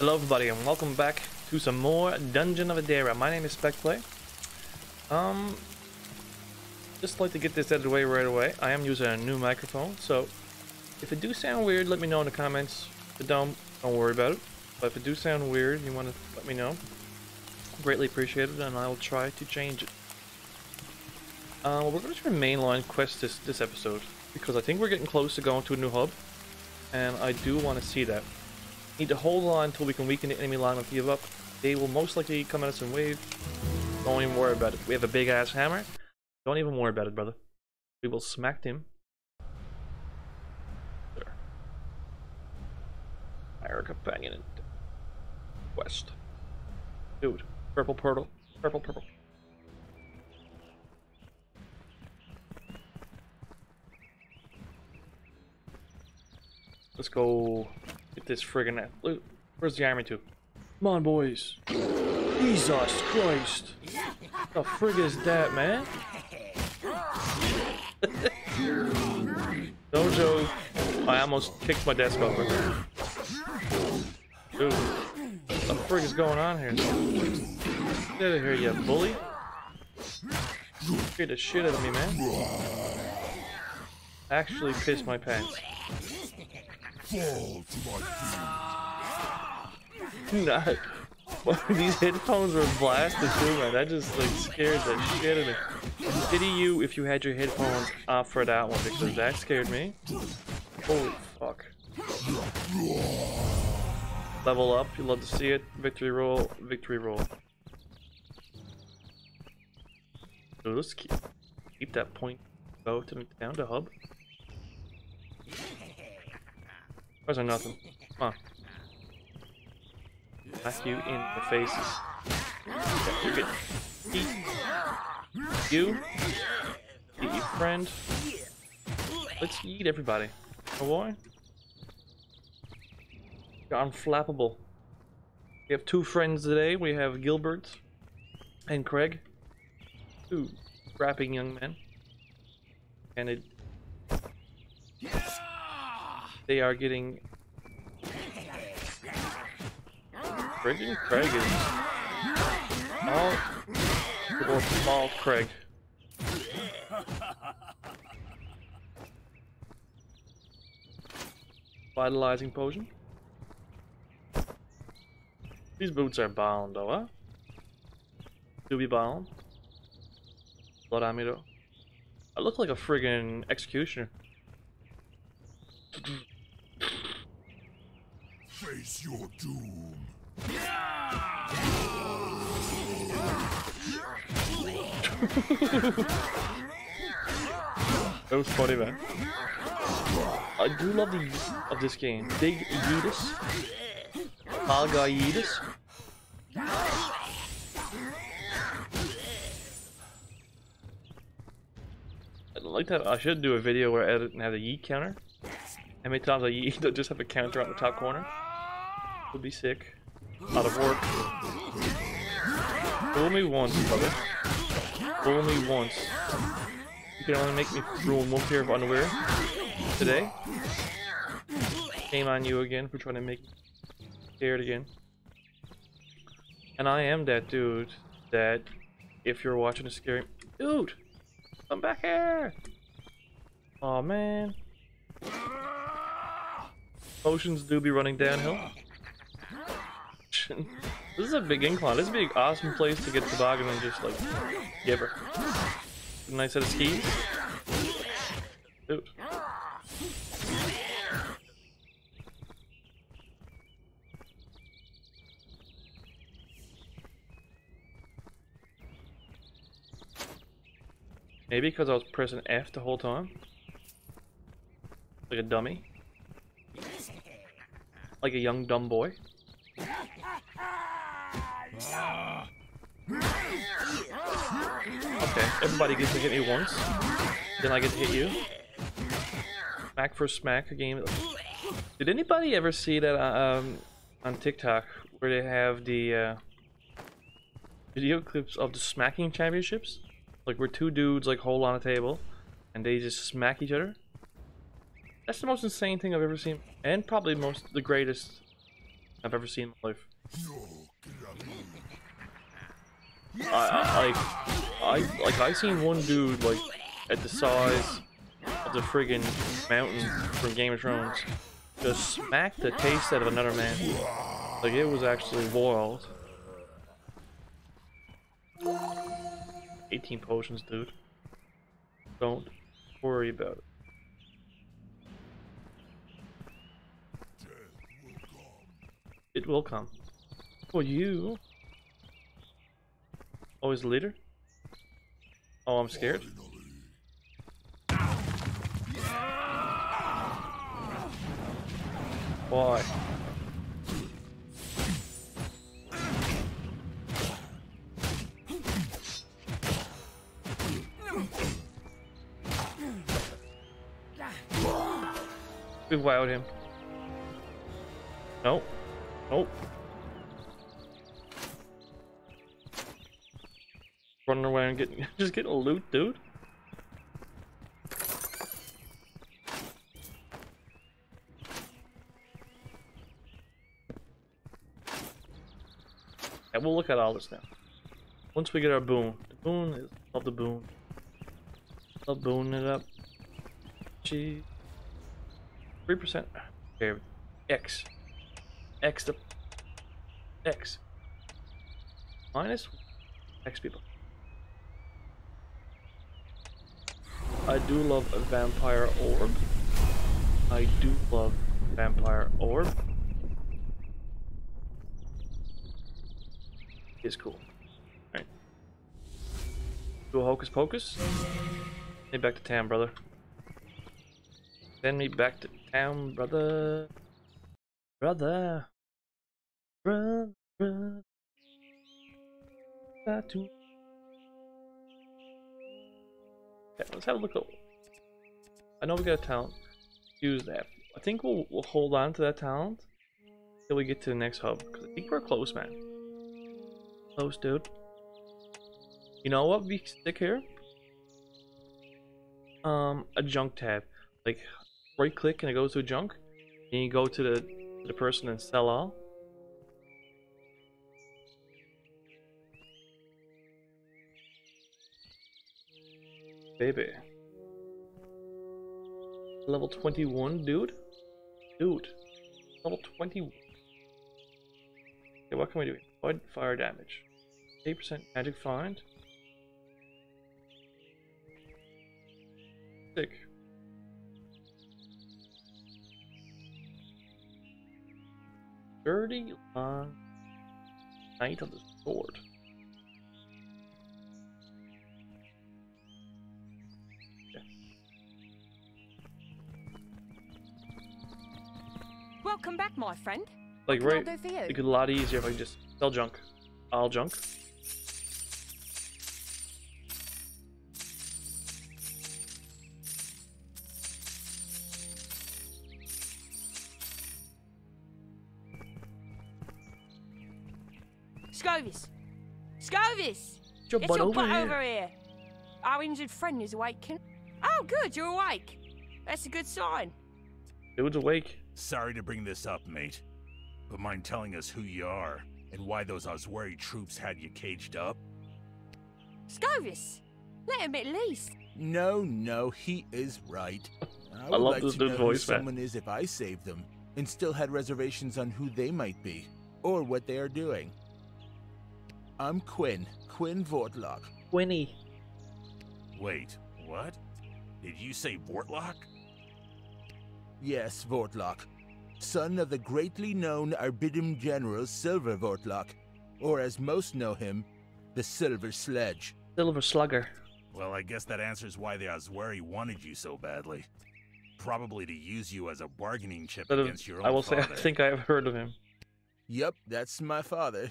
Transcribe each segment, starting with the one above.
Hello everybody and welcome back to some more Dungeon of Adera. My name is Spectplay. Just like to get this out of the way right away. I am using a new microphone, so if it do sound weird, let me know in the comments. But don't worry about it. But if it do sound weird, you want to let me know. Greatly appreciated, and I'll try to change it. We're going to try mainline quest this episode because I think we're getting close to going to a new hub, and I do want to see that. Need to hold on until we can weaken the enemy line and give up. They will most likely come at us in waves. Don't even worry about it. We have a big ass hammer. Don't even worry about it, brother. We will smack him. There. Fire companion and quest. Dude. Purple portal. Purple. Let's go. Get this friggin' loot. Where's the army to? Come on, boys. Jesus Christ. What the frig is that, man? No joke. I almost kicked my desk over. Dude. What the frig is going on here? Get out of here, you bully. Get the shit out of me, man. Actually pissed my pants. Fall to my feet. Nah, these headphones were blasted too, man. That just like scared the shit out of me. Pity you if you had your headphones off for that one, because that scared me. Holy fuck. Level up, you love to see it. Victory roll, victory roll. So let's keep that point. Go to down to hub. Those are nothing. Come on. Back you in the faces. You're getting eat. You. Eat your friend. Let's eat everybody. Oh boy. You're unflappable. We have two friends today. We have Gilbert and Craig. Two rapping young men. And it... They are getting. Friggin' Craig is. All small Craig. Vitalizing potion. These boots are bound, though, huh? Do be bound. Blood amido. I look like a friggin' executioner. Face your doom. That was funny, man. I do love the use of this game. Big Yeetus. Tall guy Yeetus. I like that. I should do a video where I edit and have a yeet counter. How many times I yeet, they'll just have a counter on the top corner. Would be sick. Out of work. Fool me once, brother. Fool me once. You can only make me ruin one pair of underwear today. Shame on you again for trying to make me scared again. And I am that dude that, if you're watching a scary... Dude! Come back here! Aw, man. Potions do be running downhill. This is a big incline. This would be an awesome place to get toboggan and just like give her a nice set of skis. Dude. Maybe because I was pressing F the whole time, like a dummy, like a young dumb boy. Okay, everybody gets to hit me once, then I get to hit you. Smack for smack, a game. Did anybody ever see that on TikTok where they have the video clips of the smacking championships? Like where two dudes like hold on a table and they just smack each other. That's the most insane thing I've ever seen, and probably the greatest I've ever seen in my life. I seen one dude like at the size of the friggin' mountain from Game of Thrones just smack the taste out of another man. Like it was actually wild. 18 potions, dude. Don't worry about it. It will come. For you. Oh, he's the leader? Oh, I'm scared. Why? We wowed him. Nope. Nope. Running away and getting just getting loot, dude. And we'll look at all this now. Once we get our boon, the boon is love the boon. Love booning it up. Gee, 3%. Okay, X. X the X minus X people. I do love a vampire orb. I do love vampire orb. It's cool. Alright. Do a hocus pocus. Send me back to town, brother. Send me back to town, brother. Brother, brother, tattoo. Okay, let's have a look at. I know we got a talent. Use that. I think we'll hold on to that talent till we get to the next hub. Cause I think we're close, man. Close, dude. You know what? We stick here. A junk tab. Like right click and it goes to junk. And you go to the person and sell all. Baby. Level 21, dude. Dude. Level 21. Okay, what can we do? Avoid fire damage. 8% magic find. Sick. Dirty long Knight of the Sword. Yes. Welcome back, my friend. Like right, it's a lot easier if I just sell junk. All junk. Scovis! It's your butt over here! Our injured friend is awake. Oh, good, you're awake. That's a good sign. Dude's awake. Sorry to bring this up, mate, but mind telling us who you are and why those Aswari troops had you caged up? Scovis! Let him at least. No, he is right. I would love like to know who someone is if I saved them and still had reservations on who they might be or what they are doing. I'm Quinn Vortlock. Quinny. Wait, what? Did you say Vortlock? Yes, Vortlock. Son of the greatly known Arbitum General Silver Vortlock, or as most know him, the Silver Sledge. Silver Slugger. Well, I guess that answers why the Aswari wanted you so badly. Probably to use you as a bargaining chip against your own father. I will say, I think I have heard of him. Yep, that's my father.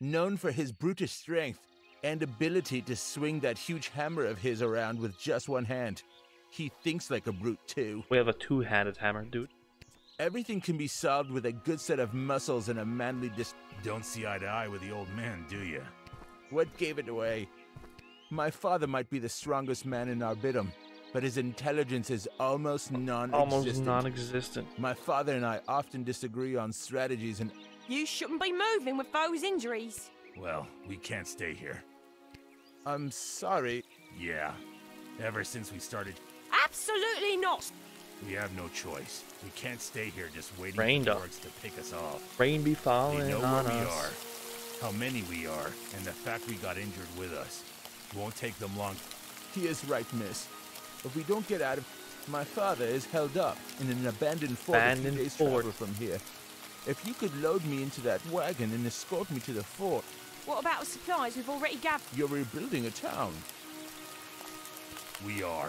Known for his brutish strength and ability to swing that huge hammer of his around with just one hand. He thinks like a brute too. We have a two-handed hammer, dude. Everything can be solved with a good set of muscles and a manly Don't see eye to eye with the old man, do you? What gave it away? My father might be the strongest man in Arbitum, but his intelligence is almost non-existent. My father and I often disagree on strategies and... You shouldn't be moving with those injuries. Well, we can't stay here. I'm sorry. Yeah, ever since we started... Absolutely not! We have no choice. We can't stay here just waiting for orcs to pick us off. Rain be falling on us. They know where we are, how many we are, and the fact we got injured with us. It won't take them long. He is right, miss. If we don't get out of... My father is held up in an abandoned fort a few days' travel from here. If you could load me into that wagon and escort me to the fort... What about the supplies we've already gathered? You're rebuilding a town. We are.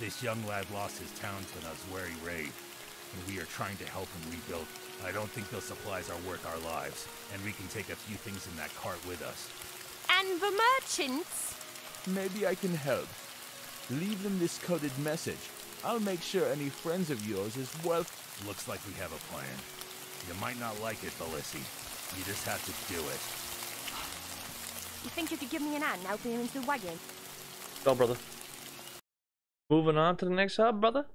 This young lad lost his town to an Aswari raid, and we are trying to help him rebuild. I don't think those supplies are worth our lives, and we can take a few things in that cart with us. And the merchants? Maybe I can help. Leave them this coded message. I'll make sure any friends of yours is well... Looks like we have a plan. You might not like it, Felicity. You just have to do it. You think you could give me an hand helping him into the wagon? No, brother. Moving on to the next hub, brother.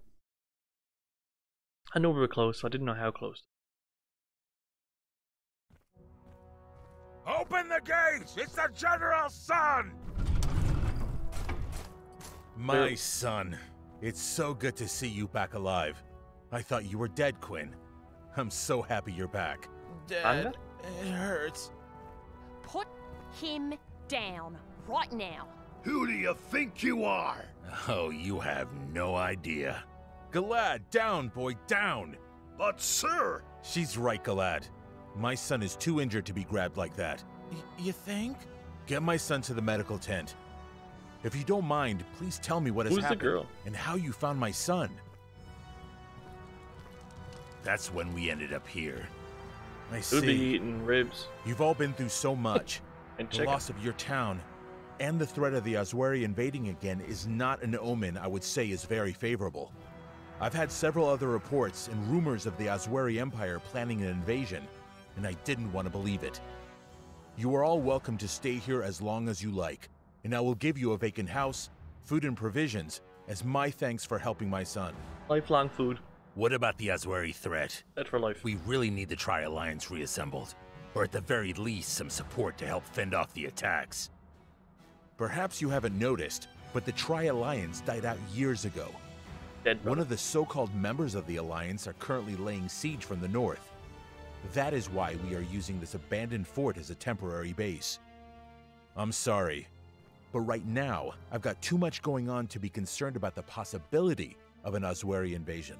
I knew we were close, so I didn't know how close. Open the gates! It's the general's son! My son. It's so good to see you back alive. I thought you were dead, Quinn. I'm so happy you're back. Dead? It hurts. Put him down right now. Who do you think you are? Oh, you have no idea. Galad, down, boy, down. But sir, she's right, Galad. My son is too injured to be grabbed like that. You think? Get my son to the medical tent. If you don't mind, please tell me what has happened and how you found my son. That's when we ended up here. I see. We'll be eating ribs. You've all been through so much. And the loss of your town and the threat of the Aswari invading again is not an omen I would say is very favorable. I've had several other reports and rumors of the Aswari Empire planning an invasion, and I didn't want to believe it. You are all welcome to stay here as long as you like, and I will give you a vacant house, food and provisions as my thanks for helping my son. Lifelong food. What about the Aswari threat? Threat for life. We really need the Tri Alliance reassembled, or at the very least some support to help fend off the attacks. Perhaps you haven't noticed, but the Tri Alliance died out years ago. One of the so-called members of the Alliance are currently laying siege from the north. That is why we are using this abandoned fort as a temporary base. I'm sorry, but right now I've got too much going on to be concerned about the possibility of an Aswari invasion.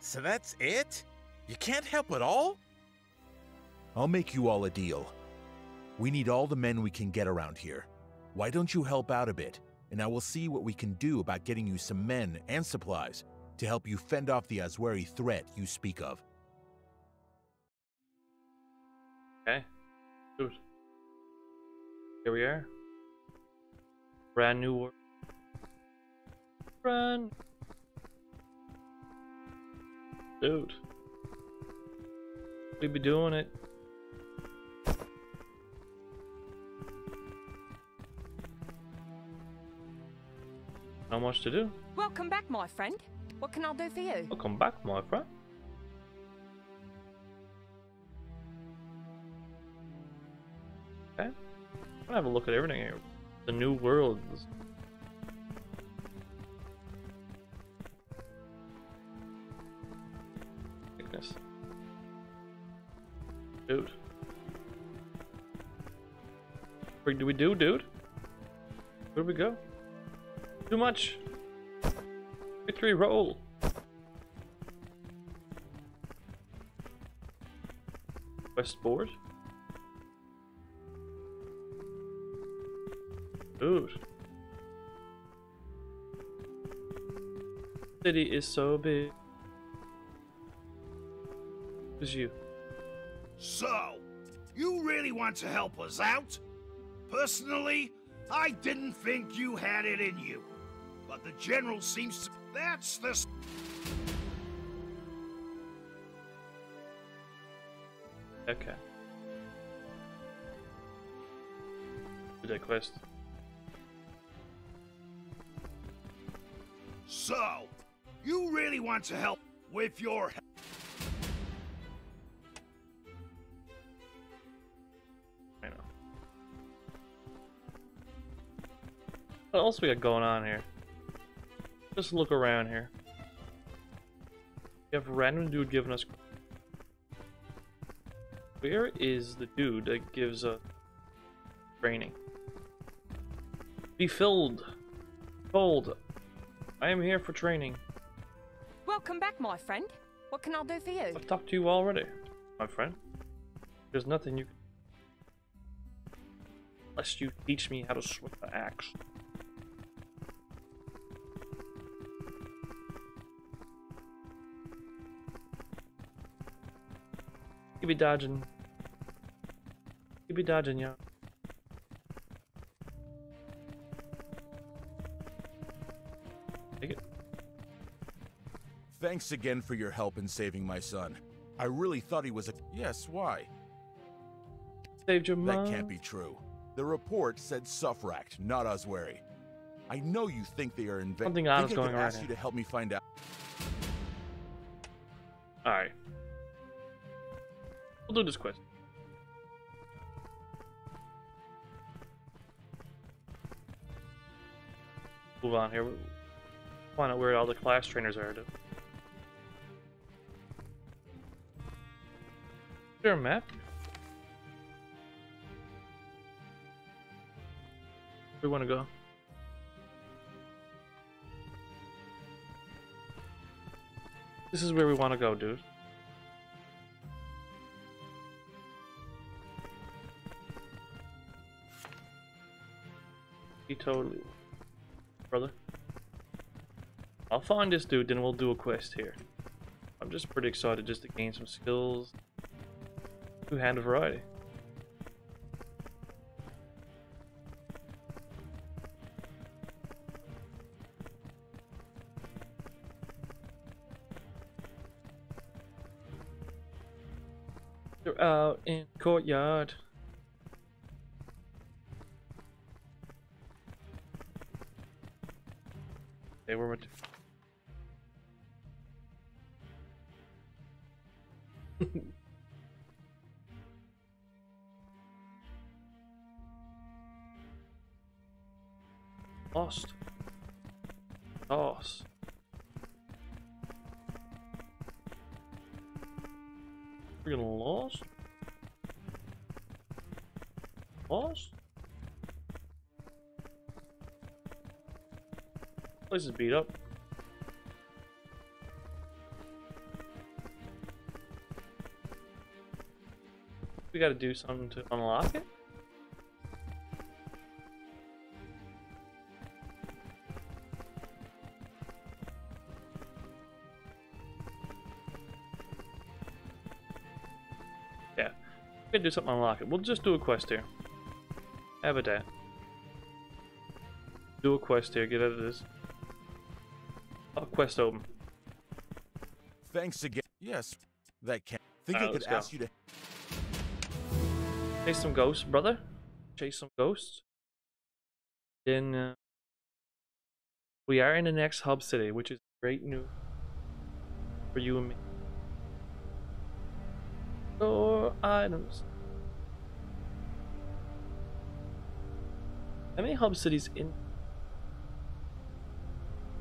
So that's it? You can't help at all? I'll make you all a deal. We need all the men we can get around here. Why don't you help out a bit, and I will see what we can do about getting you some men and supplies to help you fend off the Aswari threat you speak of. Okay. Dude. Here we are. Brand new world. Dude. We be doing it. Not much to do. Welcome back, my friend. What can I do for you? Welcome back, my friend. Okay. I'm gonna have a look at everything here. The new world. Sickness. Dude. What do we do, dude? Where do we go? Too much. Victory roll. Quest board. Dude. City is so big. It's you. So, you really want to help us out? Personally, I didn't think you had it in you. But the general seems to... That's the... Okay. Do that quest. So, you really want to help with your help? I know. What else we got going on here? Just look around here. We have a random dude giving us... Where is the dude that gives us training? Be filled. Bold. I am here for training. Welcome back, my friend. What can I do for you? I've talked to you already, my friend. There's nothing you can do unless you teach me how to swing the axe. You be dodging. You be dodging, yeah. Take it. Thanks again for your help in saving my son. I really thought he was a... Yes, why? Saved your mom? That can't be true. The report said Suffract, not Aswari. I know you think they are invading. Something odd is going on. I asked you to help me find out. All right. We'll do this quest. Move on here. We'll find out where all the class trainers are. Is there a map? Where do we want to go? This is where we want to go, dude. Totally, brother. I'll find this dude, then we'll do a quest here. I'm just pretty excited just to gain some skills. Two-hand variety. They're out in courtyard. They were lost. We're gonna lost. This place is beat up. We gotta do something to unlock it. Yeah, we gotta do something to unlock it. We'll just do a quest here. Have a day. Do a quest here. Get out of this. Quest open. Thanks again. Yes, that can. Think I could ask you to chase some ghosts, brother. Chase some ghosts. Then we are in the next hub city, which is great news for you and me. Store items. How many hub cities in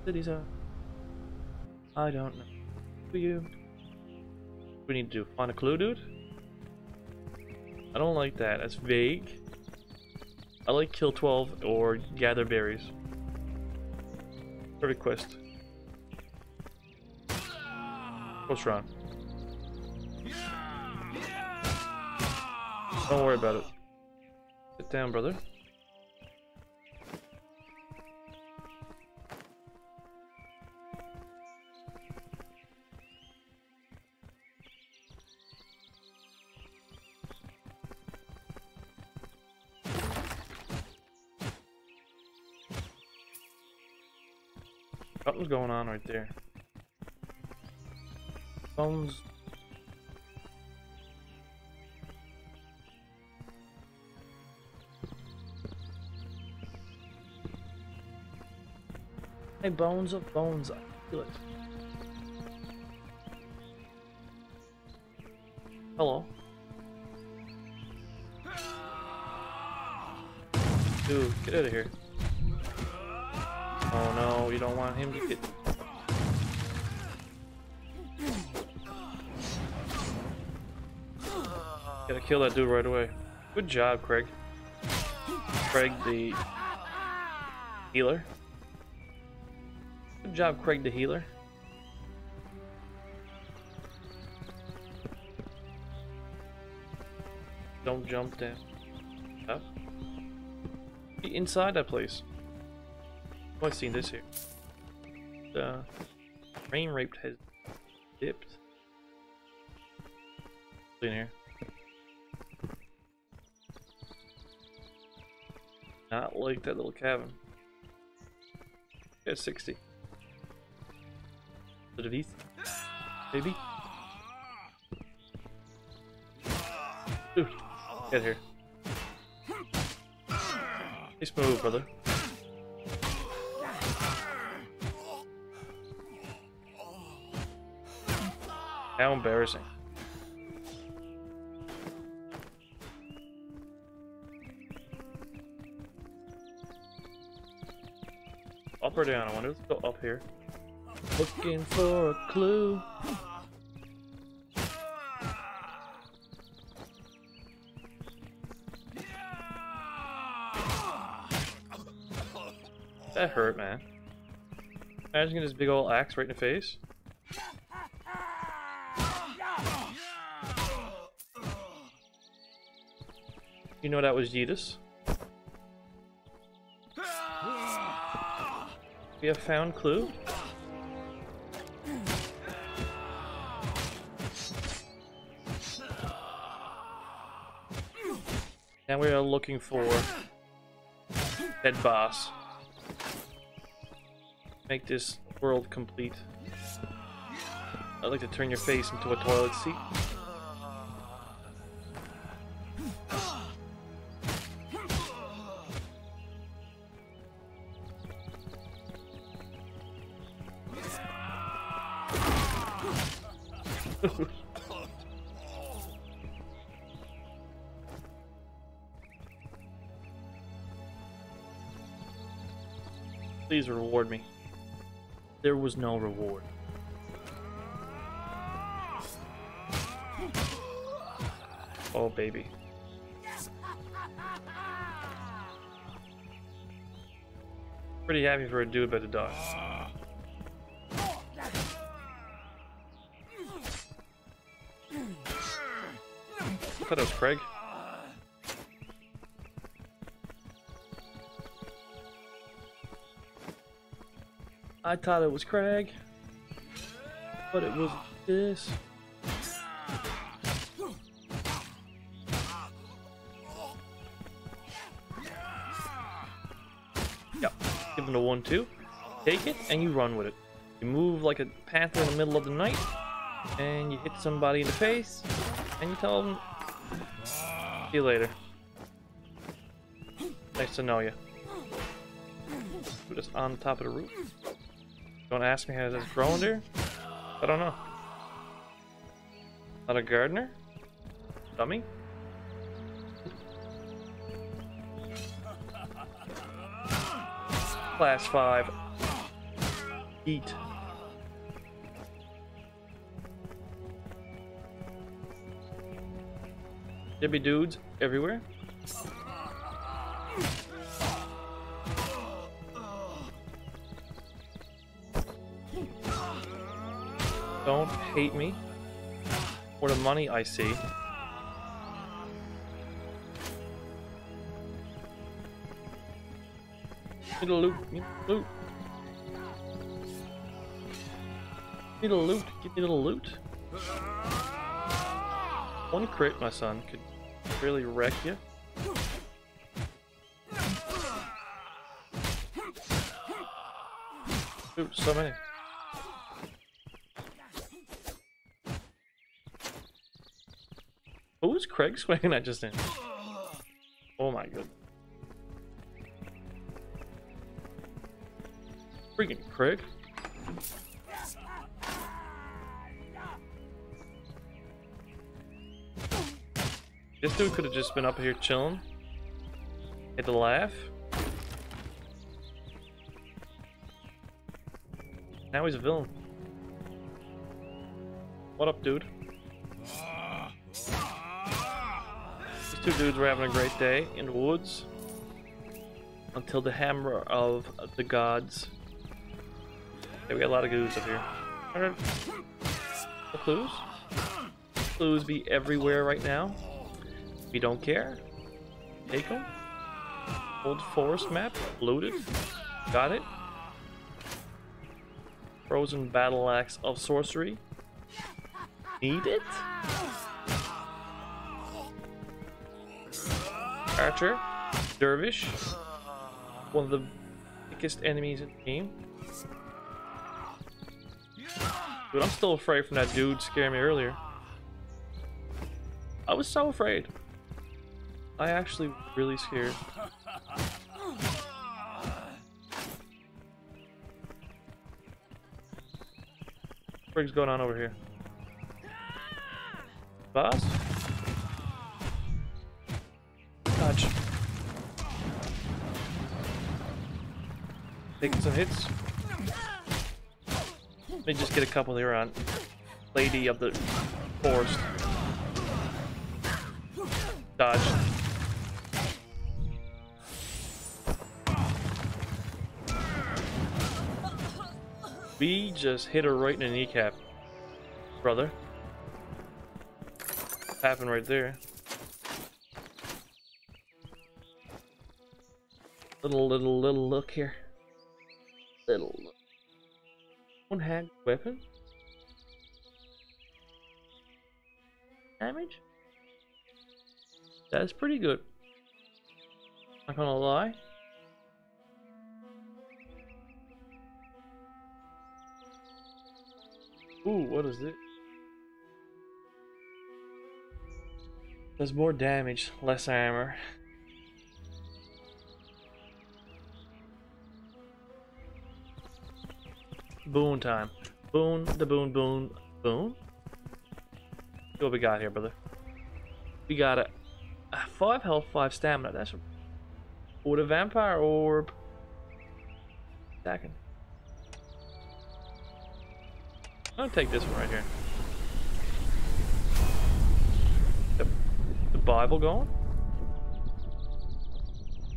cities are? I don't know. Do you? We need to find a clue, dude. I don't like that. That's vague. I like kill 12 or gather berries. Perfect quest. What's wrong? Don't worry about it. Sit down, brother. Something's going on right there. Phones. My bones are bones. I feel it. Hello. Dude, get out of here. Oh no, we don't want him to get... Gotta kill that dude right away. Good job, Craig. Craig the healer. Good job, Craig the healer. Don't jump down. Up. Inside that place. Oh, I've seen this here. The rain rape has dipped. In here. Not like that little cabin. Yeah, 60. The device, baby. Dude, get here. Nice move, brother. How embarrassing. Up or down? I wonder. Let's go up here. Looking for a clue. That hurt, man. Imagine getting this big old axe right in the face. You know that was Yeetus. We have found clue. And we are looking for dead boss. Make this world complete. I'd like to turn your face into a toilet seat. Please reward me. There was no reward. Oh, baby. Pretty happy for a dude about to die. I thought that was Craig. I thought it was Craig, but it was this. Yeah, give him the 1-2. Take it and you run with it. You move like a panther in the middle of the night, and you hit somebody in the face, and you tell them, see you later. Nice to know you. Put us on top of the roof. Don't ask me how this is growing there. I don't know. Not a gardener? Dummy? Class 5. Eat. There be dudes everywhere. Don't hate me for the money I see. Need a loot, need a loot. Need a loot, give me a little loot. One crit, my son, could really wreck you. Ooh, so many. Who was Craig swinging at just then? Oh my god. Friggin' Craig. This dude could have just been up here chilling. Hit the laugh. Now he's a villain. What up, dude? These two dudes were having a great day in the woods. Until the hammer of the gods. Yeah, we got a lot of clues up here. Alright. The clues? Clues be everywhere right now. We don't care. Take them. Old forest map. Loaded. Got it. Frozen battle axe of sorcery. Need it? Archer. Dervish. One of the biggest enemies in the game. Dude, I'm still afraid from that dude scaring me earlier. I was so afraid. I actually was really scared. What's going on over here? Boss? Dodge. Taking some hits. Let me just get a couple here on Lady of the Forest. Dodge. We just hit her right in the kneecap, brother. What happened right there? Little look here. Little look. One-hand weapon? Damage? That's pretty good. Not gonna lie. Ooh, what is it? Does more damage, less armor. Boon time. Boon, the boon, boon, boon. See what we got here, brother. We got a 5 health, 5 stamina. That's or the vampire orb. Attacking. I'll take this one right here. The Bible going?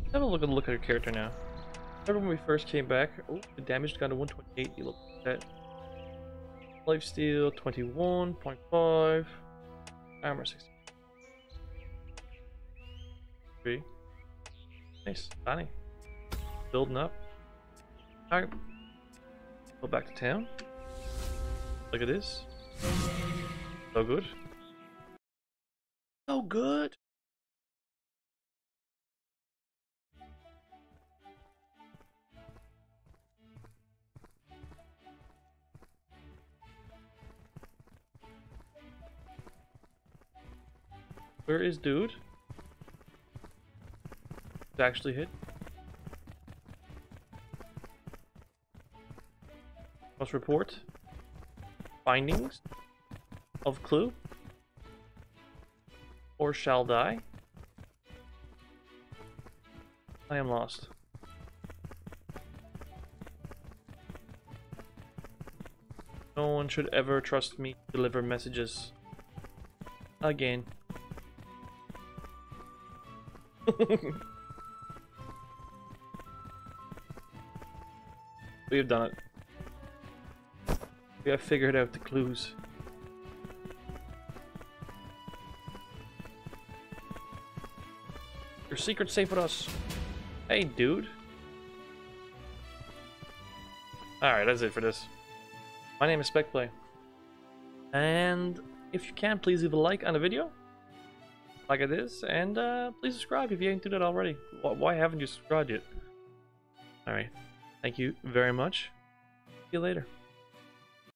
Let's have a look at her character now. Remember when we first came back? Oh, the damage got to 128. You look at that. Lifesteal 21.5. Armor 63. Nice, Bonnie. Building up. All right, go back to town. Look at this. So good. So good. Where is dude? It's actually hit. Must report. Findings of clue or shall die. I am lost. No one should ever trust me to deliver messages again. We have done it. We have figured out the clues. Your secret's safe with us. Hey, dude. Alright, that's it for this. My name is Spectplay. And if you can, please leave a like on the video. Like it is. And please subscribe if you haven't done that already. Why haven't you subscribed yet? Alright. Thank you very much. See you later.